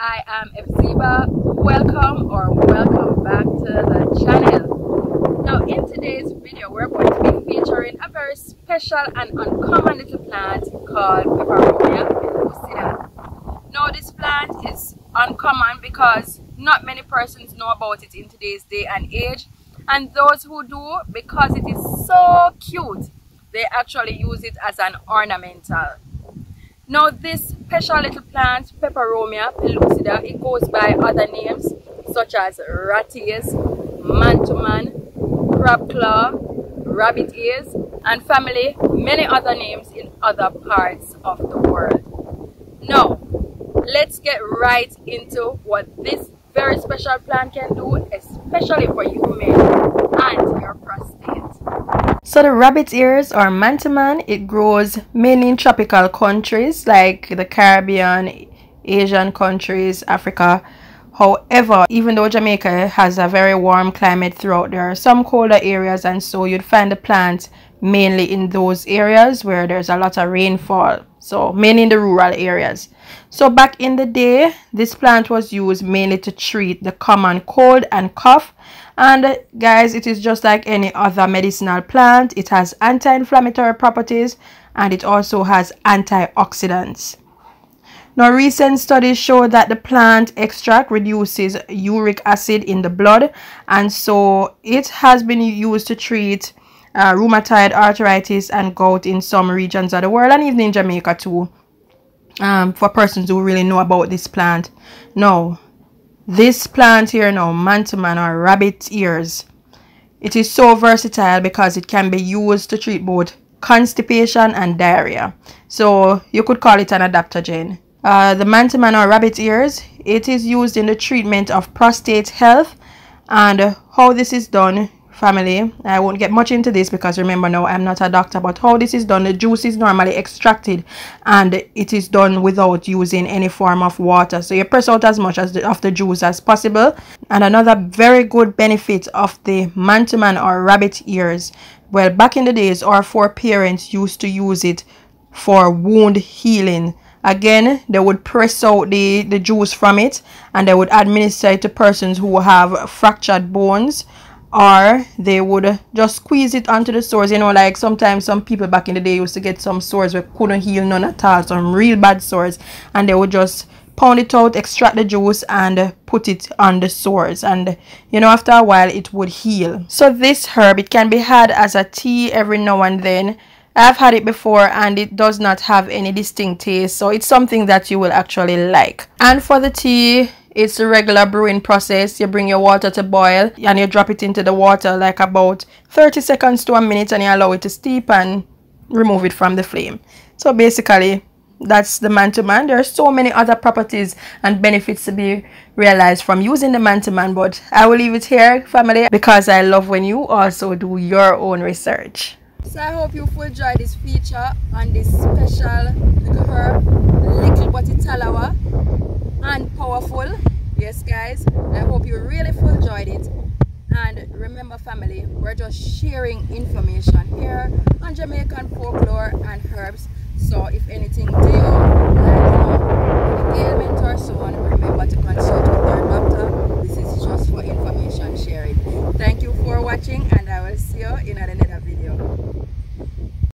I am Ebzeeba. Welcome back to the channel. Now in today's video we're going to be featuring a very special and uncommon little plant called Peperomia pellucida. Now this plant is uncommon because not many persons know about it in today's day and age, and those who do, because it is so cute, they actually use it as an ornamental. Now this special little plant, Peperomia pellucida, it goes by other names such as rat ears, man-to-man, crab claw, rabbit ears, and family many other names in other parts of the world. Now let's get right into what this very special plant can do, especially for you men and your prostate. So the rabbit ears, or man-to-man, it grows mainly in tropical countries like the Caribbean, Asian countries, Africa. However, even though Jamaica has a very warm climate throughout, there are some colder areas, and so you'd find the plant mainly in those areas where there's a lot of rainfall, so mainly in the rural areas. So back in the day, this plant was used mainly to treat the common cold and cough, and guys, it is just like any other medicinal plant. It has anti-inflammatory properties and it also has antioxidants. Now recent studies show that the plant extract reduces uric acid in the blood, and so it has been used to treat rheumatoid arthritis and gout in some regions of the world, and even in Jamaica too, for persons who really know about this plant. Now this plant here now, man-to-man or rabbit ears, it is so versatile because it can be used to treat both constipation and diarrhea, so you could call it an adaptogen. The man-to-man or rabbit ears, it is used in the treatment of prostate health, and how this is done, family, I won't get much into this because remember now I'm not a doctor, but how this is done, the juice is normally extracted and it is done without using any form of water, so you press out as much as of the juice as possible. And another very good benefit of the man-to-man or rabbit ears, well, back in the days our foreparents used to use it for wound healing. Again, they would press out the juice from it and they would administer it to persons who have fractured bones, or they would just squeeze it onto the sores. You know, like sometimes some people back in the day used to get some sores where couldn't heal none at all, some real bad sores, and they would just pound it out, extract the juice and put it on the sores, and you know, after a while it would heal. So this herb, it can be had as a tea every now and then. I've had it before and it does not have any distinct taste, so it's something that you will actually like. And for the tea, it's a regular brewing process. You bring your water to boil and you drop it into the water like about 30 seconds to a minute, and you allow it to steep and remove it from the flame. So basically that's the man-to-man. There are so many other properties and benefits to be realized from using the man-to-man, but I will leave it here, family, because I love when you also do your own research. So I hope you've enjoyed this feature on this special little herb, little but it's talawa and powerful. Yes guys, I hope you really enjoyed it, and remember family, we're just sharing information here on Jamaican folklore and herbs, so if anything